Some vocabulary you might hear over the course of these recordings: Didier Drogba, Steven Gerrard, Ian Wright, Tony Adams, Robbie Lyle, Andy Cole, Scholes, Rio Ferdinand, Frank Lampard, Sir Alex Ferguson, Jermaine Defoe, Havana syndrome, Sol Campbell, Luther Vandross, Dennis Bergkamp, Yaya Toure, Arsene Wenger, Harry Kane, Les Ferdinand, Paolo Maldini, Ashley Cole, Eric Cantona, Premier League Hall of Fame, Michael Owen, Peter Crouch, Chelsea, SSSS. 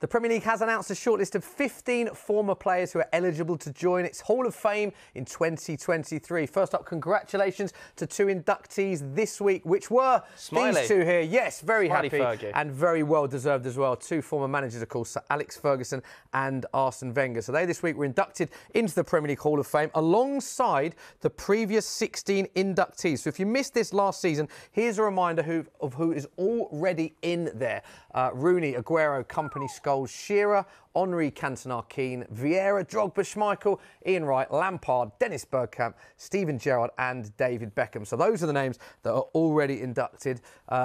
The Premier League has announced a shortlist of 15 former players who are eligible to join its Hall of Fame in 2023. First up, congratulations to two inductees this week, which were Smiley. These two here. Yes, very Smiley happy Fergie. And very well-deserved as well. Two former managers, of course, Sir Alex Ferguson and Arsene Wenger. So they this week were inducted into the Premier League Hall of Fame alongside the previous 16 inductees. So if you missed this last season, here's a reminder of who is already in there. Rooney, Aguero, Company, Scholes, Shearer, Henry, Cantona, Keane, Vieira, Drogba, Schmeichel, Ian Wright, Lampard, Dennis Bergkamp, Steven Gerrard and David Beckham. So those are the names that are already inducted.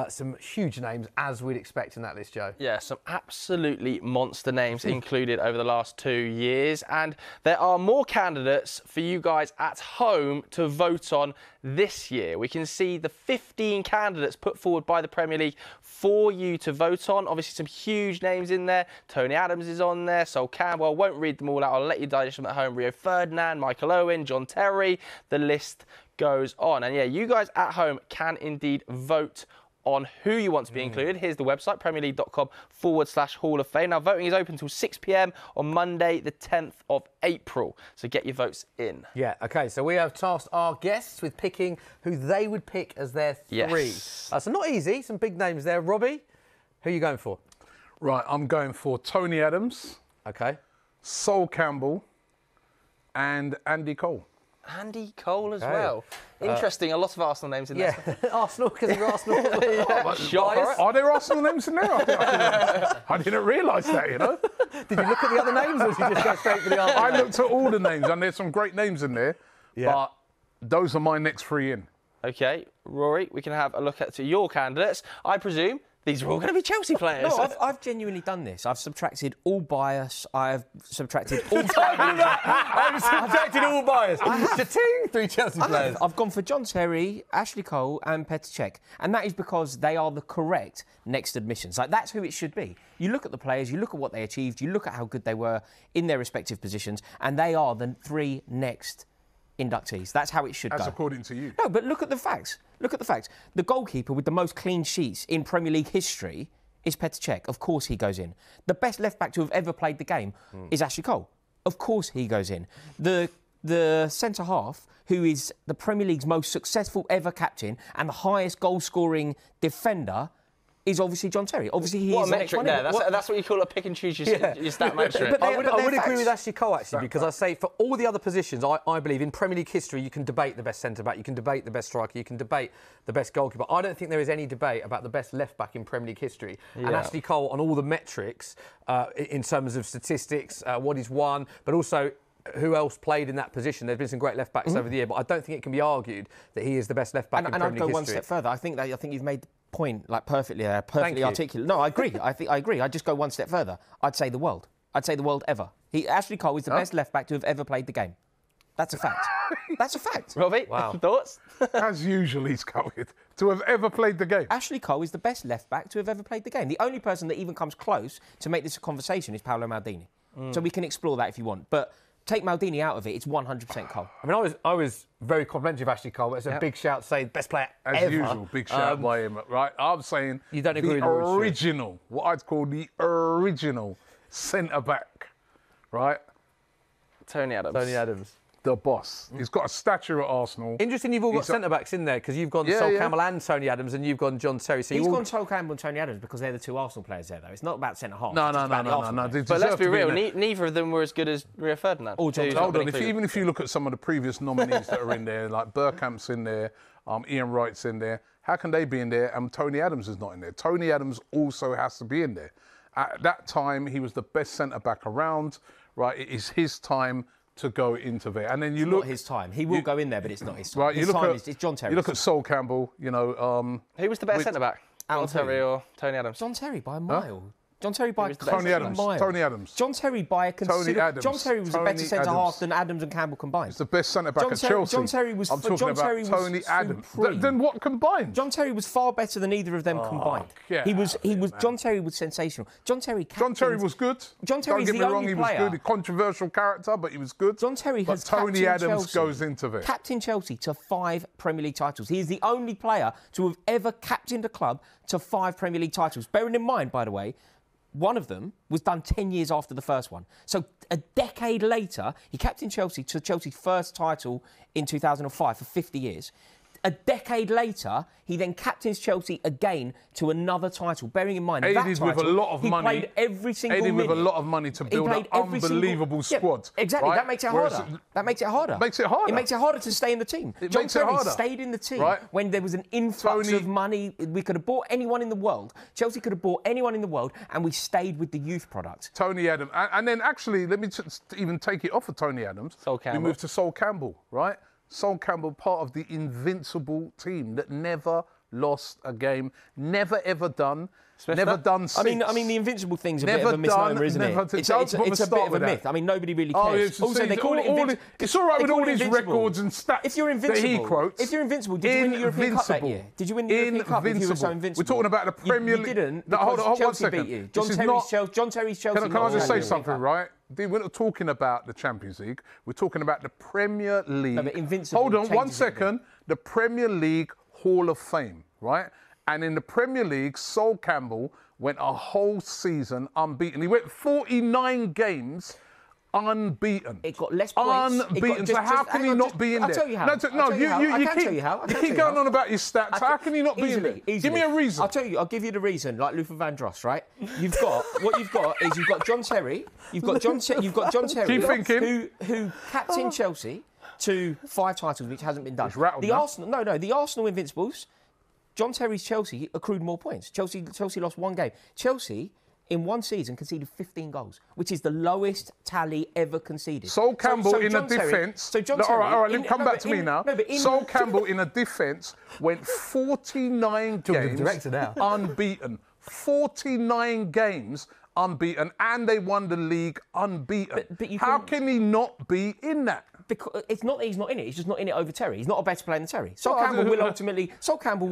Some huge names, as we'd expect in that list, Joe. Yeah, some absolutely monster names included over the last 2 years. And there are more candidates for you guys at home to vote on this year. We can see the 15 candidates put forward by the Premier League for you to vote on. Obviously, some huge names in there. Tony Adams is on there, Sol Campbell. I won't read them all out. I'll let you digest them at home. Rio Ferdinand, Michael Owen, John Terry. The list goes on. And yeah, you guys at home can indeed vote on who you want to be included. Here's the website, premierleague.com/Hall of Fame. Now, voting is open till 6 p.m. on Monday, the 10th of April. So get your votes in. Yeah, OK, so we have tasked our guests with picking who they would pick as their three. Yes. So not easy, some big names there. Robbie, who are you going for? Right, I'm going for Tony Adams. OK. Sol Campbell and Andy Cole. Andy Cole as well. Interesting, a lot of Arsenal names in there. Yeah, Arsenal, because they're Arsenal. Are there Arsenal names in there? I didn't realise that, you know. Did you look at the other names or did you just go straight for the Arsenal? I looked at all the names and there's some great names in there, but those are my next three in. OK, Rory, we can have a look at your candidates. I presume these are all going to be Chelsea players. No, I've genuinely done this. I've subtracted all bias. I've subtracted all bias. I've subtracted all bias. Three Chelsea players. I've gone for John Terry, Ashley Cole and Petr Cech. And that is because they are the correct next admissions. Like, that's who it should be. You look at the players, you look at what they achieved, you look at how good they were in their respective positions, and they are the three next inductees. That's how it should go. That's according to you. No, but look at the facts. Look at the facts. The goalkeeper with the most clean sheets in Premier League history is Petr Cech. Of course he goes in. The best left-back to have ever played the game is Ashley Cole. Of course he goes in. The centre-half, who is the Premier League's most successful ever captain and the highest goal-scoring defender, is obviously John Terry. Obviously, he is the next one. That's what you call a pick and choose your stat metric. But I would agree with Ashley Cole, actually, because I say for all the other positions, I believe in Premier League history, you can debate the best centre-back, you can debate the best striker, you can debate the best goalkeeper. I don't think there is any debate about the best left-back in Premier League history. Yeah. And Ashley Cole, on all the metrics, in terms of statistics, what he's won, but also who else played in that position. There's been some great left-backs over the year, but I don't think it can be argued that he is the best left-back in Premier League history. And I'd go one step further. I think you've made point like perfectly there, perfectly articulate. No, I agree. I agree. I'd just go one step further. I'd say the world. I'd say the world ever. Ashley Cole is the best left back to have ever played the game. That's a fact. That's a fact. Robbie, thoughts? As usual, he's counted to have ever played the game. Ashley Cole is the best left back to have ever played the game. The only person that even comes close to make this a conversation is Paolo Maldini. So we can explore that if you want, but take Maldini out of it, it's 100% Cole. I mean, I was very complimentary of Ashley Cole, but it's a big shout saying best player ever. As usual, big shout by him, right? I'm saying you don't agree with the original, what I'd call the original centre-back, right? Tony Adams. Tony Adams. The boss. He's got a stature at Arsenal. Interesting you've all got centre-backs in there, because you've gone Sol Campbell and Tony Adams and you've gone John Terry. So he's gone Sol Campbell and Tony Adams because they're the two Arsenal players there, though. It's not about centre-half. No. But let's be real, neither of them were as good as Rio Ferdinand. Hold on, even if you look at some of the previous nominees that are in there, like Bergkamp's in there, Ian Wright's in there, how can they be in there and Tony Adams is not in there? Tony Adams also has to be in there. At that time, he was the best centre-back around, right? It is his time to go into there. And then you look... It's not his time. He will go in there, but it's not his time. Right, it's John Terry. You look at Sol Campbell, you know... who was the best centre-back? John Terry or Tony Adams? John Terry by a mile. Huh? John Terry by a mile. Tony Adams. John Terry by a considerable... John Terry was a better centre-half than Adams and Campbell combined. He's the best centre-back at Chelsea. John Terry was... I'm talking about Tony Adams. Then what combined? John Terry was far better than either of them combined. John Terry was sensational. John Terry was good. John Terry's the only player. Don't get me wrong, he was good. A controversial character, but he was good. John Terry has captained Chelsea. But Tony Adams goes into this. Captain Chelsea to 5 Premier League titles. He is the only player to have ever captained a club to 5 Premier League titles. Bearing in mind, by the way, One of them was done 10 years after the first one. So a decade later, he captained Chelsea to Chelsea's first title in 2005 for 50 years. A decade later, he then captains Chelsea again to another title. Bearing in mind, aided with a lot of money, he played every single minute. Aided with a lot of money to build an unbelievable squad. Exactly, that makes it harder. That makes it harder. Makes it harder. It makes it harder to stay in the team. John Terry stayed in the team when there was an influx of money. We could have bought anyone in the world. Chelsea could have bought anyone in the world, and we stayed with the youth product. Tony Adams, and then actually, let me even take it off of Tony Adams. Sol Campbell. We moved to Sol Campbell, right? Sol Campbell, part of the invincible team that never lost a game, never ever done, never done since. I mean, the invincible thing's a bit of a misnomer, isn't it? It's a bit of a myth. I mean, nobody really cares. Also, they call it invincible. It's all right with all these records and stats that he quotes. If you're invincible, did you win the European Cup that year? Did you win the European Cup if you were so invincible? We're talking about the Premier League. You didn't, because Chelsea beat you. John Terry's Chelsea. Can I just say something, right? We're not talking about the Champions League. We're talking about the Premier League. No, but invincible. Hold on, 1 second. The Premier League Hall of Fame, right? And in the Premier League, Sol Campbell went a whole season unbeaten. He went 49 games unbeaten. It got less points. Unbeaten. So how can he not be in there? I'll tell you how. You keep going on about your stats. How can he not be in there? Give me a reason. I'll give you the reason, like Luther Vandross, right? You've got, what you've got is you've got John Terry, you've got John Terry, keep thinking. Who captained Chelsea to 5 titles, which hasn't been done. The Arsenal Invincibles, John Terry's Chelsea accrued more points. Chelsea lost 1 game. Chelsea, in 1 season, conceded 15 goals, which is the lowest tally ever conceded. Sol Campbell in a defence... Sol Campbell in a defence went 49 games unbeaten. 49 games unbeaten, and they won the league unbeaten. How can he not be in that? Because it's not that he's not in it. He's just not in it over Terry. He's not a better player than Terry. Sol Campble will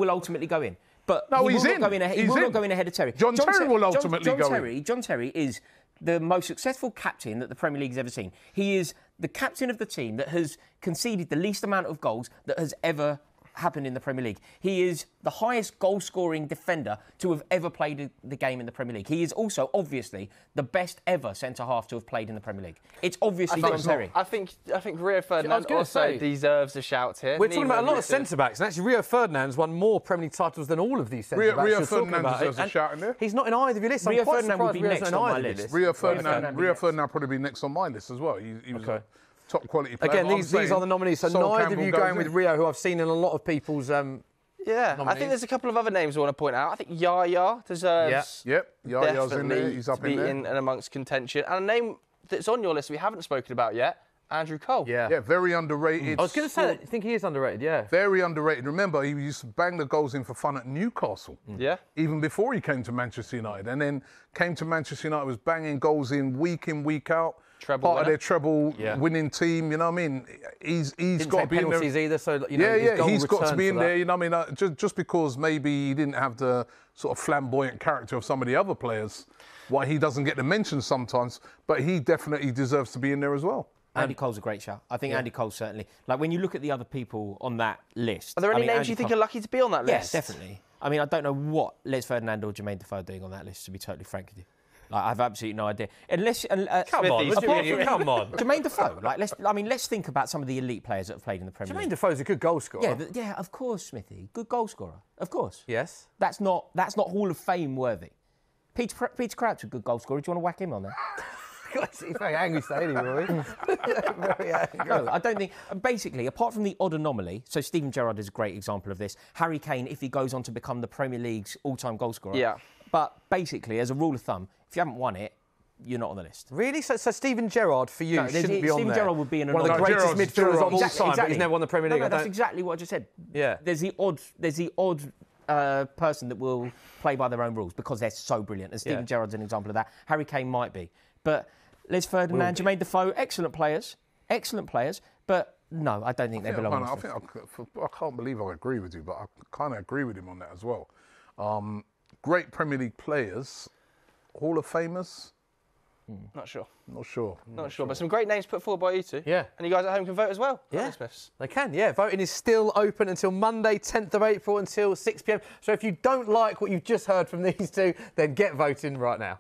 ultimately go in. But no, he will not go in ahead. He will not go in ahead of Terry. John Terry will ultimately go in. John Terry is the most successful captain that the Premier League has ever seen. He is the captain of the team that has conceded the least amount of goals that has ever happened in the Premier League. He is the highest goal-scoring defender to have ever played the game in the Premier League. He is also, obviously, the best ever centre-half to have played in the Premier League. It's obviously John Terry. I think Rio Ferdinand also deserves a shout here. We're talking about a lot of centre-backs, and actually Rio Ferdinand's won more Premier League titles than all of these centre-backs. Rio Ferdinand deserves a shout in there. He's not in either of your lists. Rio Ferdinand would be next on my list. Rio Ferdinand probably be next on my list as well. He was top quality player. Again, these are the nominees, so neither of you going with Rio, who I've seen in a lot of people's nominees. I think there's a couple of other names I want to point out. I think Yaya deserves... Yep, Yaya's in there, he's up in there. In and amongst contention. And a name that's on your list we haven't spoken about yet, Andrew Cole. Yeah, very underrated. I was going to say that, I think he is underrated, yeah. Very underrated. Remember, he used to bang the goals in for fun at Newcastle. Yeah. Even before he came to Manchester United. And then came to Manchester United, was banging goals in, week out. Part of their treble-winning team, you know what I mean? He's got to be in there. Didn't take penalties either, so, you know, he's got to be in there, you know what I mean? Just because maybe he didn't have the sort of flamboyant character of some of the other players, why he doesn't get the mention sometimes, but he definitely deserves to be in there as well. Andy Cole's a great shout. I think Andy Cole certainly... Like, when you look at the other people on that list... Are there any names you think are lucky to be on that list? Yes, definitely. I mean, I don't know what Les Ferdinand or Jermaine Defoe are doing on that list, to be totally frank with you. Like, I have absolutely no idea. Unless, come on, Jermaine Defoe. Like, let's think about some of the elite players that have played in the Premier League. Jermaine Defoe's a good goal scorer. Yeah, of course, Smithy. Good goal scorer, of course. Yes. That's not Hall of Fame worthy. Peter Crouch, a good goal scorer. Do you want to whack him on there? God, he's very angry today, Roy. Very angry. No, I don't think... Basically, apart from the odd anomaly, so Steven Gerrard is a great example of this. Harry Kane, if he goes on to become the Premier League's all-time goal scorer. Yeah. But basically, as a rule of thumb, if you haven't won it, you're not on the list. Really? So Steven Gerrard, for you, shouldn't be on there? Steven Gerrard would be one of the greatest midfielders of all time, but he's never won the Premier League. No, that's exactly what I just said. Yeah. There's the odd person that will play by their own rules because they're so brilliant. And Steven Gerrard's an example of that. Harry Kane might be. But Les Ferdinand, Jermaine Defoe, excellent players, but no, I don't think they belong. I can't believe I agree with you, but I kind of agree with him on that as well. Great Premier League players, Hall of Famers. Not sure, but some great names put forward by you two. Yeah. And you guys at home can vote as well. Yeah. They can, yeah. Voting is still open until Monday, 10th of April, until 6 p.m. So if you don't like what you've just heard from these two, then get voting right now.